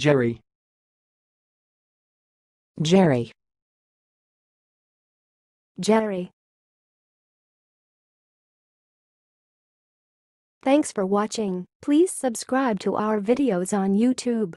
Gehry. Gehry. Gehry. Thanks for watching. Please subscribe to our videos on YouTube.